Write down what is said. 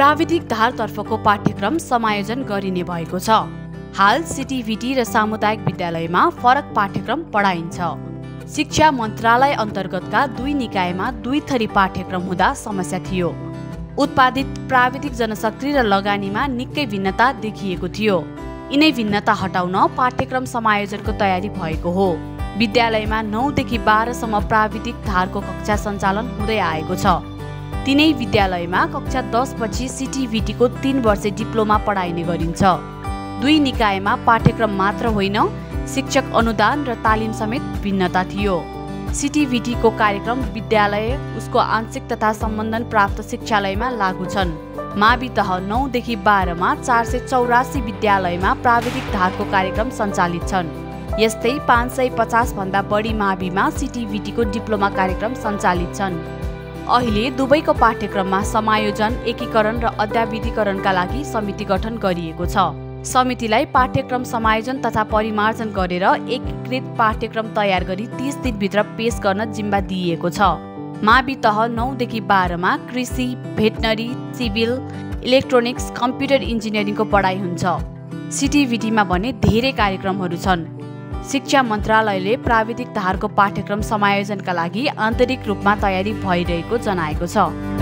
प्राविधिक धारतर्फको पाठ्यक्रम समायोजन गरिने भएको छ। हाल सिटिभिटी र सामुदायिक विद्यालयमा फरक पाठ्यक्रम पढाइन्छ। शिक्षा मन्त्रालय अन्तर्गतका दुई निकायमा दुई थरी पाठ्यक्रम हुँदा समस्या थियो। उत्पादित प्राविधिक जनशक्ति र लगानीमा निकै भिन्नता देखिएको थियो। यिनै भिन्नता हटाउन पाठ्यक्रम समायोजनको तयारी भएको हो। विद्यालयमा 9 देखि 12 सम्म प्राविधिक धारको कक्षा सञ्चालन हुँदै आएको छ। तिनै विद्यालयमा कक्षा 10 पछि सिटिभिटी को 3 वर्षे डिप्लोमा पढाइने गरिन्छ। दुई निकायमा पाठ्यक्रम मात्र होइन, शिक्षक अनुदान र तालिम समेत भिन्नता थियो। सिटिभिटी को कार्यक्रम विद्यालय उसको आंशिक तथा सम्बन्धन प्राप्त शिक्षालयमा लागू छन्। मावि तह 9 देखि 12 मा 484 विद्यालयमा प्राविधिक धारको कार्यक्रम सञ्चालित छन्। यस्तै 550 भन्दा बढी माविमा सिटिभिटी को डिप्लोमा कार्यक्रम सञ्चालित छन्। अहिले दुबईको पाठ्यक्रममा समायोजन, एकीकरण र अद्यावधिकरणका लागि समिति गठन गरिएको छ। समितिलाई पाठ्यक्रम समायोजन तथा परिमार्जन गरेर एकीकृत पाठ्यक्रम तयार गरी 30 दिनभित्र पेश गर्न जिम्मा दिइएको छ। मावि तह 9 देखि 12 मा कृषि, भेटनरी, सिभिल, इलेक्ट्रोनिक्स, कम्प्युटर इन्जिनियरिङको पढाइ हुन्छ। सिटिभिटीमा भने धेरै कार्यक्रमहरू छन्। शिक्षा मन्त्रालयले प्राविधिक धारको पाठ्यक्रम समायोजनका लागि आन्तरिक रूपमा तयारी भइरहेको जनाएको छ।